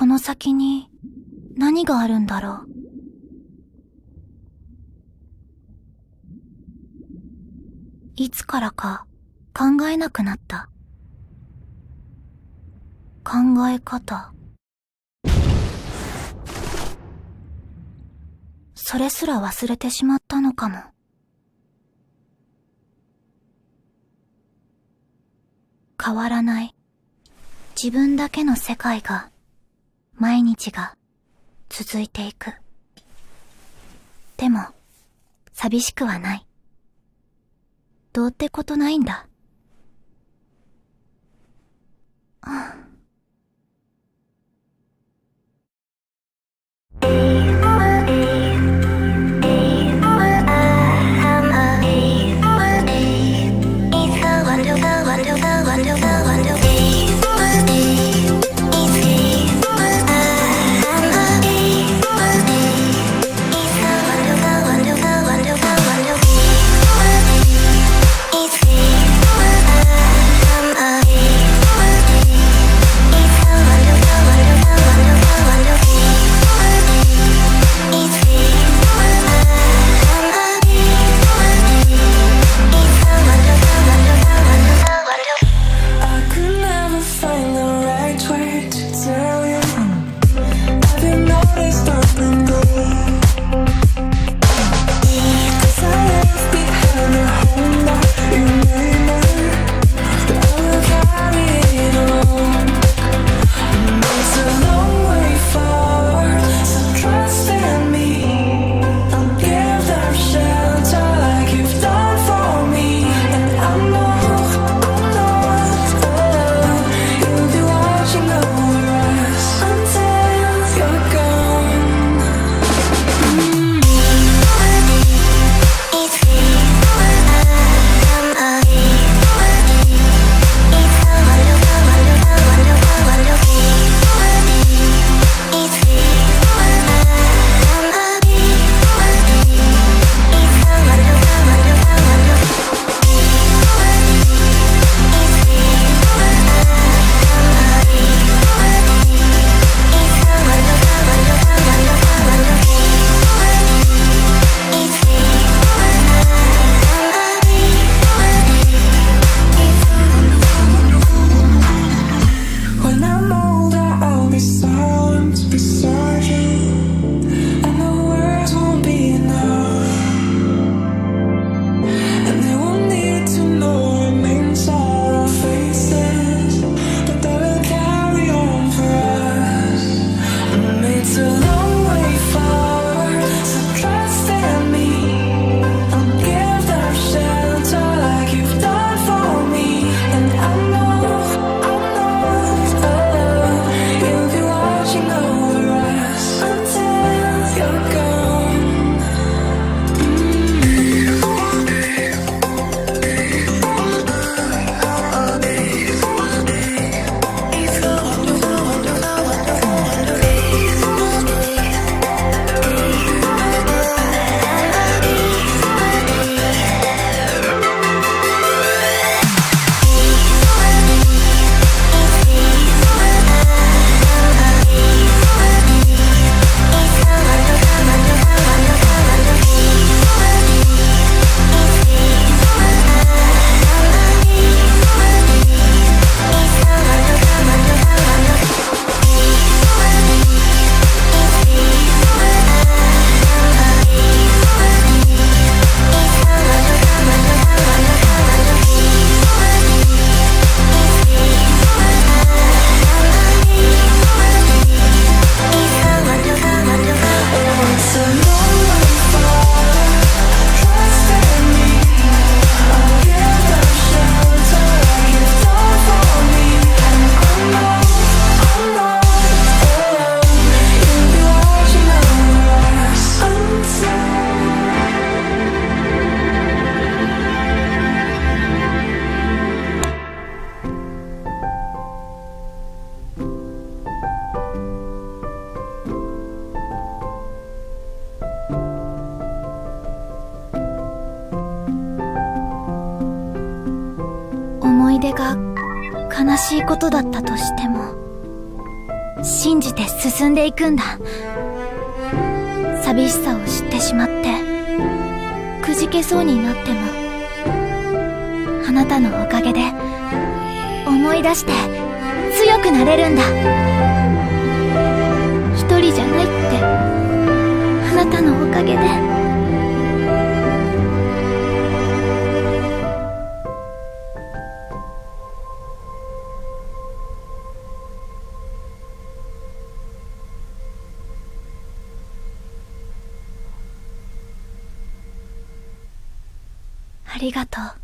この先に何があるんだろう。いつからか考えなくなった。考え方。それすら忘れてしまったのかも。変わらない自分だけの世界が、毎日が続いていく。でも、寂しくはない。どうってことないんだ。悲しいことだったとしても信じて進んでいくんだ。寂しさを知ってしまってくじけそうになっても、あなたのおかげで思い出して強くなれるんだ。一人じゃないって、あなたのおかげで。ありがとう。